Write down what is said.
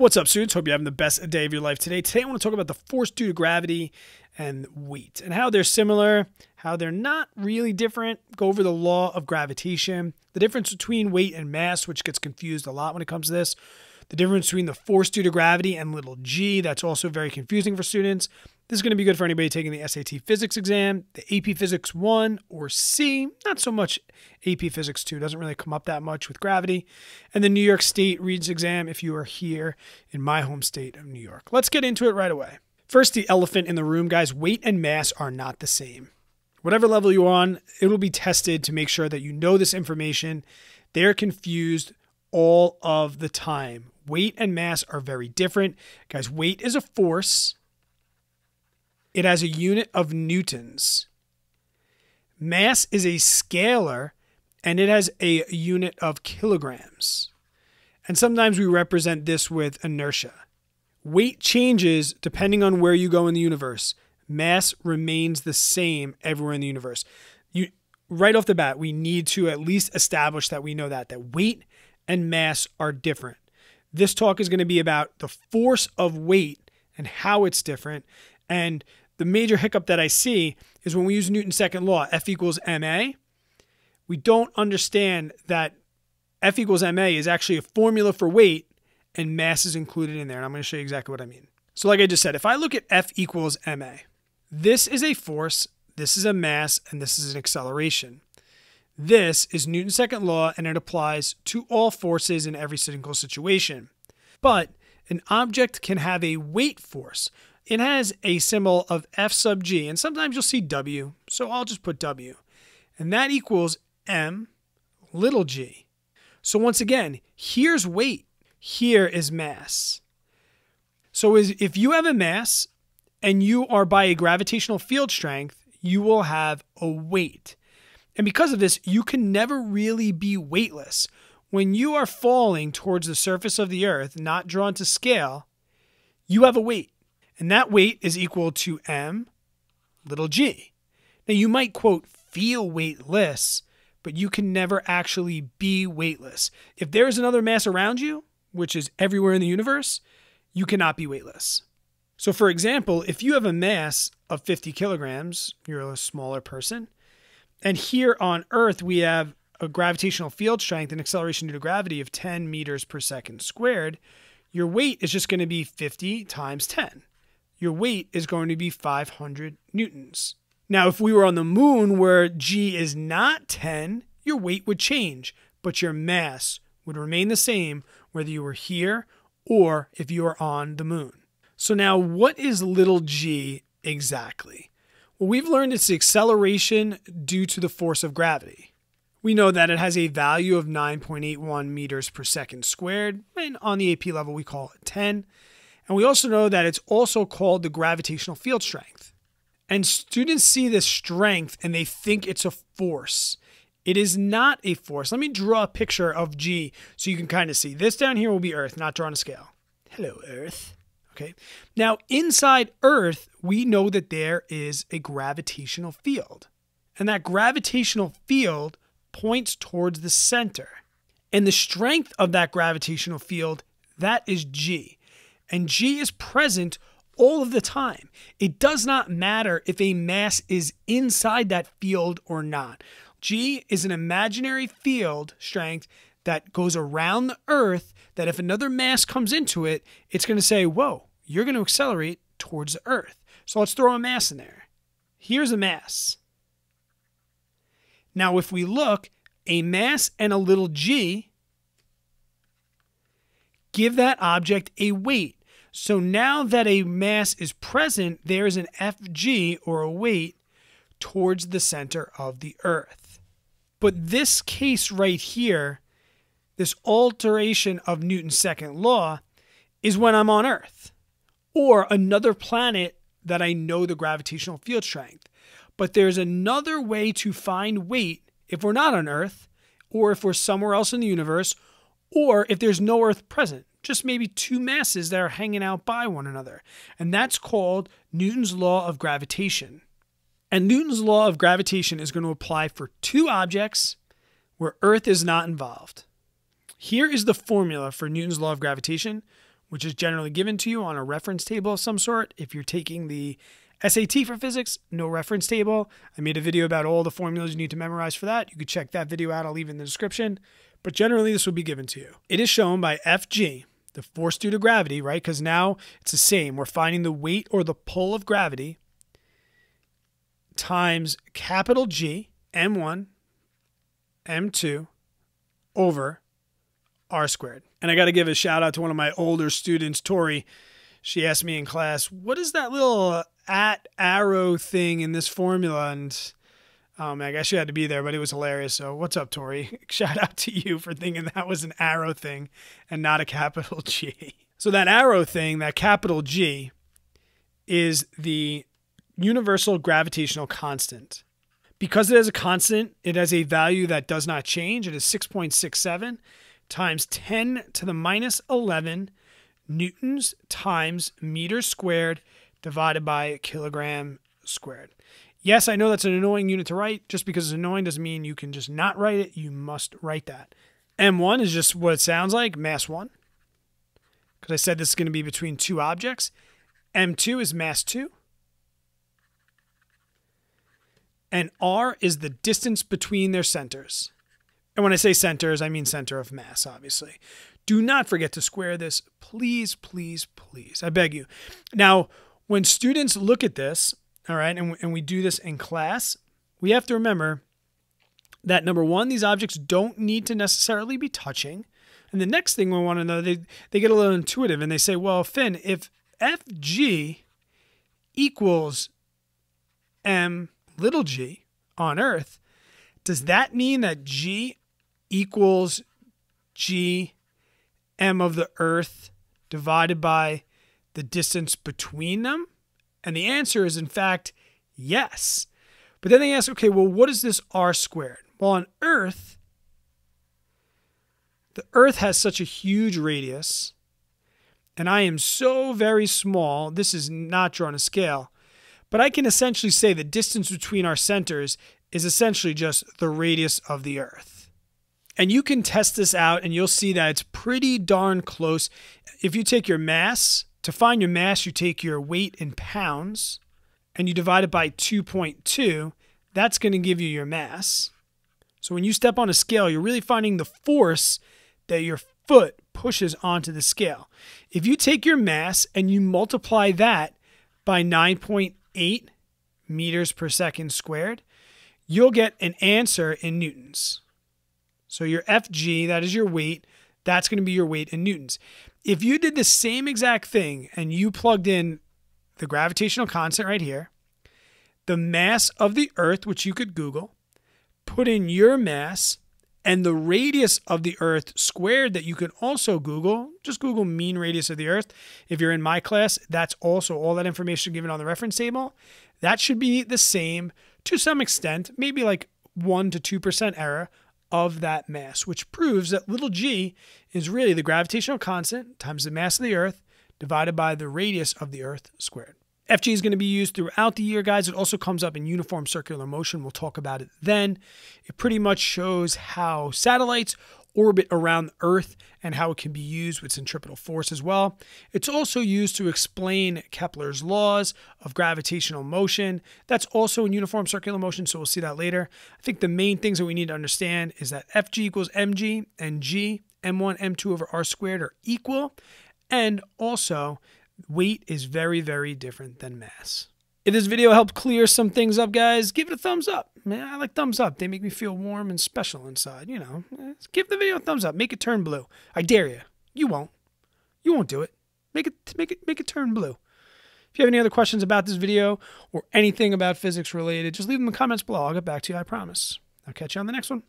What's up, students? Hope you're having the best day of your life today. Today I want to talk about the force due to gravity and weight and how they're similar, how they're not really different, go over the law of gravitation, the difference between weight and mass, which gets confused a lot when it comes to this, the difference between the force due to gravity and little g, that's also very confusing for students. This is going to be good for anybody taking the SAT Physics exam, the AP Physics 1 or C, not so much AP Physics 2, doesn't really come up that much with gravity, and the New York State Regents exam if you are here in my home state of New York. Let's get into it right away. First, the elephant in the room, guys. Weight and mass are not the same. Whatever level you're on, it will be tested to make sure that you know this information. They're confused all of the time. Weight and mass are very different. Guys, weight is a force. It has a unit of newtons. Mass is a scalar, and it has a unit of kilograms. And sometimes we represent this with inertia. Weight changes depending on where you go in the universe. Mass remains the same everywhere in the universe. Right off the bat, we need to at least establish that we know that weight and mass are different. This talk is going to be about the force of weight and how it's different. And the major hiccup that I see is when we use Newton's second law, F equals ma, we don't understand that F equals ma is actually a formula for weight, and mass is included in there. And I'm going to show you exactly what I mean. So like I just said, if I look at F equals ma, this is a force, this is a mass, and this is an acceleration. This is Newton's second law, and it applies to all forces in every single situation. But an object can have a weight force. It has a symbol of F sub G, and sometimes you'll see W, so I'll just put W. And that equals M little g. So once again, here's weight. Here is mass. So if you have a mass and you are by a gravitational field strength, you will have a weight. And because of this, you can never really be weightless. When you are falling towards the surface of the earth, not drawn to scale, you have a weight. And that weight is equal to m little g. Now you might, quote, feel weightless, but you can never actually be weightless. If there is another mass around you, which is everywhere in the universe, you cannot be weightless. So for example, if you have a mass of 50 kilograms, you're a smaller person, and here on Earth we have a gravitational field strength and acceleration due to gravity of 10 meters per second squared, your weight is just going to be 50 times 10. Your weight is going to be 500 newtons. Now, if we were on the moon where G is not 10, your weight would change, but your mass would remain the same whether you were here or if you were on the moon. So now what is little g exactly? Well, we've learned it's the acceleration due to the force of gravity. We know that it has a value of 9.81 meters per second squared, and on the AP level we call it 10. And we also know that it's also called the gravitational field strength. And students see this strength and they think it's a force. It is not a force. Let me draw a picture of G so you can kind of see. This down here will be Earth, not drawn to scale. Hello, Earth. Okay. Now, inside Earth, we know that there is a gravitational field. And that gravitational field points towards the center. And the strength of that gravitational field, that is G. And G is present all of the time. It does not matter if a mass is inside that field or not. G is an imaginary field strength that goes around the Earth that if another mass comes into it, it's going to say, whoa, you're going to accelerate towards the Earth. So let's throw a mass in there. Here's a mass. Now, if we look, a mass and a little g give that object a weight. So now that a mass is present, there is an FG, or a weight, towards the center of the Earth. But this case right here, this alteration of Newton's second law, is when I'm on Earth or another planet that I know the gravitational field strength. But there's another way to find weight if we're not on Earth, or if we're somewhere else in the universe, or if there's no Earth present. Just maybe two masses that are hanging out by one another. And that's called Newton's law of gravitation. And Newton's law of gravitation is going to apply for two objects where Earth is not involved. Here is the formula for Newton's law of gravitation, which is generally given to you on a reference table of some sort. If you're taking the SAT for physics, no reference table. I made a video about all the formulas you need to memorize for that. You could check that video out. I'll leave it in the description. But generally, this will be given to you. It is shown by FG, the force due to gravity, right? Because now it's the same. We're finding the weight or the pull of gravity times capital G, M1, M2, over R squared. And I got to give a shout out to one of my older students, Tori. She asked me in class, what is that little at arrow thing in this formula? And I guess you had to be there, but it was hilarious. So what's up, Tori? Shout out to you for thinking that was an arrow thing and not a capital G. So that arrow thing, that capital G, is the universal gravitational constant. Because it has a constant, it has a value that does not change. It is 6.67 times 10 to the minus 11 newtons times meters squared divided by kilogram squared. Yes, I know that's an annoying unit to write. Just because it's annoying doesn't mean you can just not write it. You must write that. M1 is just what it sounds like, mass 1. Because I said this is going to be between two objects. M2 is mass 2. And R is the distance between their centers. And when I say centers, I mean center of mass, obviously. Do not forget to square this. Please, please, please. I beg you. Now, when students look at this, all right, and we do this in class, we have to remember that, number one, these objects don't need to necessarily be touching. And the next thing we want to know, they get a little intuitive and they say, well, Finn, if FG equals M little g on Earth, does that mean that G equals G M of the Earth divided by the distance between them? And the answer is, in fact, yes. But then they ask, okay, well, what is this R squared? Well, on Earth, the Earth has such a huge radius, and I am so very small, this is not drawn a scale, but I can essentially say the distance between our centers is essentially just the radius of the Earth. And you can test this out and you'll see that it's pretty darn close. If you take your mass, to find your mass, you take your weight in pounds and you divide it by 2.2. That's going to give you your mass. So when you step on a scale, you're really finding the force that your foot pushes onto the scale. If you take your mass and you multiply that by 9.8 meters per second squared, you'll get an answer in newtons. So your FG, that is your weight, that's going to be your weight in newtons. If you did the same exact thing and you plugged in the gravitational constant right here, the mass of the Earth, which you could Google, put in your mass and the radius of the Earth squared that you can also Google, just Google mean radius of the Earth. If you're in my class, that's also all that information given on the reference table. That should be the same to some extent, maybe like 1% to 2% error, of that mass, which proves that little g is really the gravitational constant times the mass of the Earth divided by the radius of the Earth squared. FG is going to be used throughout the year, guys. It also comes up in uniform circular motion. We'll talk about it then. It pretty much shows how satellites orbit around the Earth and how it can be used with centripetal force as well. It's also used to explain Kepler's laws of gravitational motion. That's also in uniform circular motion, so we'll see that later. I think the main things that we need to understand is that FG equals mg and g, m1, m2 over r squared are equal, and also weight is very, very different than mass. If this video helped clear some things up, guys, give it a thumbs up. Man, I like thumbs up. They make me feel warm and special inside, you know. Give the video a thumbs up. Make it turn blue. I dare you. You won't. You won't do it. Make it turn blue. If you have any other questions about this video or anything about physics related, just leave them in the comments below. I'll get back to you, I promise. I'll catch you on the next one.